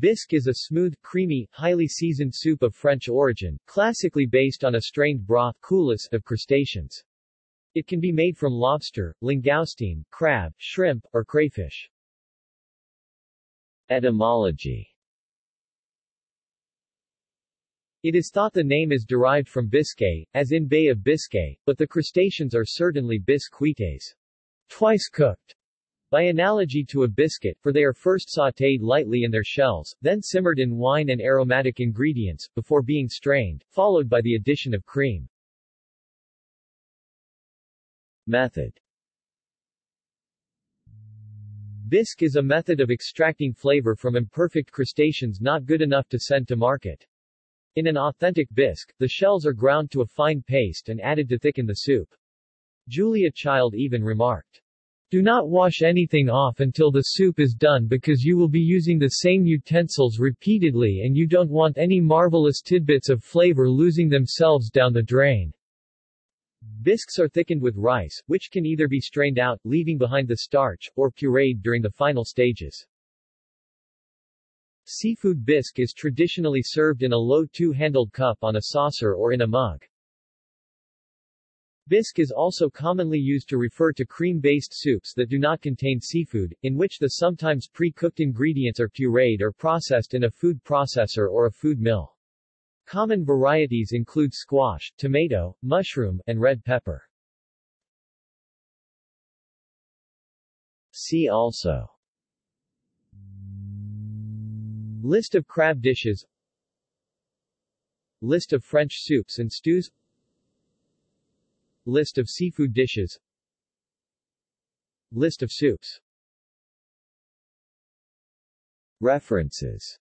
Bisque is a smooth, creamy, highly seasoned soup of French origin, classically based on a strained broth coulis of crustaceans. It can be made from lobster, langoustine, crab, shrimp, or crayfish. Etymology. It is thought the name is derived from Biscay, as in Bay of Biscay, but the crustaceans are certainly biscuites, twice cooked, by analogy to a biscuit, for they are first sautéed lightly in their shells, then simmered in wine and aromatic ingredients, before being strained, followed by the addition of cream. Method. Bisque is a method of extracting flavor from imperfect crustaceans not good enough to send to market. In an authentic bisque, the shells are ground to a fine paste and added to thicken the soup. Julia Child even remarked, "Do not wash anything off until the soup is done because you will be using the same utensils repeatedly and you don't want any marvelous tidbits of flavor losing themselves down the drain." Bisques are thickened with rice, which can either be strained out, leaving behind the starch, or pureed during the final stages. Seafood bisque is traditionally served in a low two-handled cup on a saucer or in a mug. Bisque is also commonly used to refer to cream-based soups that do not contain seafood, in which the sometimes pre-cooked ingredients are pureed or processed in a food processor or a food mill. Common varieties include squash, tomato, mushroom, and red pepper. See also: List of crab dishes, List of French soups and stews, List of seafood dishes, List of soups. References.